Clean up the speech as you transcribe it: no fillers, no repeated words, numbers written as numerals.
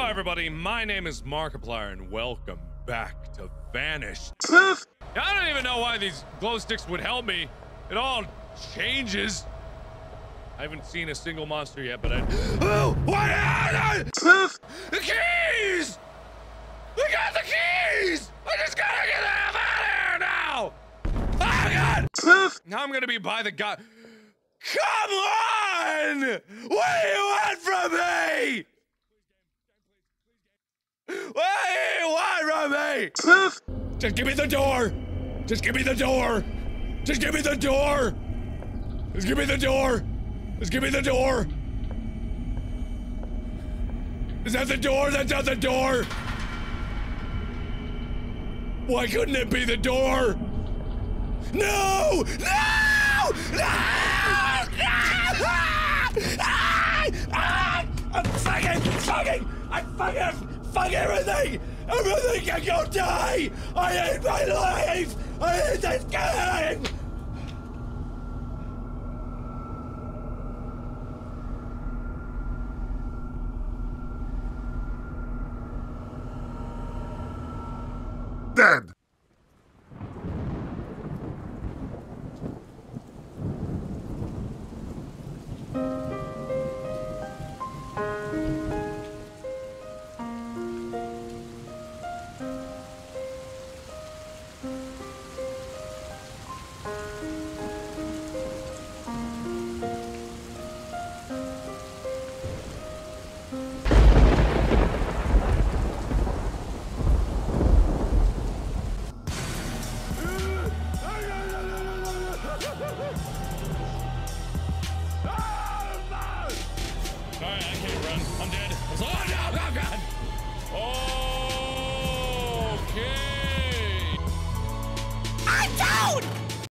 Hello, everybody. My name is Markiplier, and welcome back to Vanished. I don't even know why these glow sticks would help me. It all changes. I haven't seen a single monster yet, but I... Oh, what happened? The keys! We got the keys! I just gotta get the hell out of here now! Oh, God! Now I'm gonna be by the guy. Come on! What do you want from me? What do you want from me? Just give me the door! Just give me the door! Just give me the door! Just give me the door! Just give me the door! Is that the door? That's not the door! Why couldn't it be the door? No! No! No! I fuck everything! Everything can go die! I hate my life! I hate this game! Dead!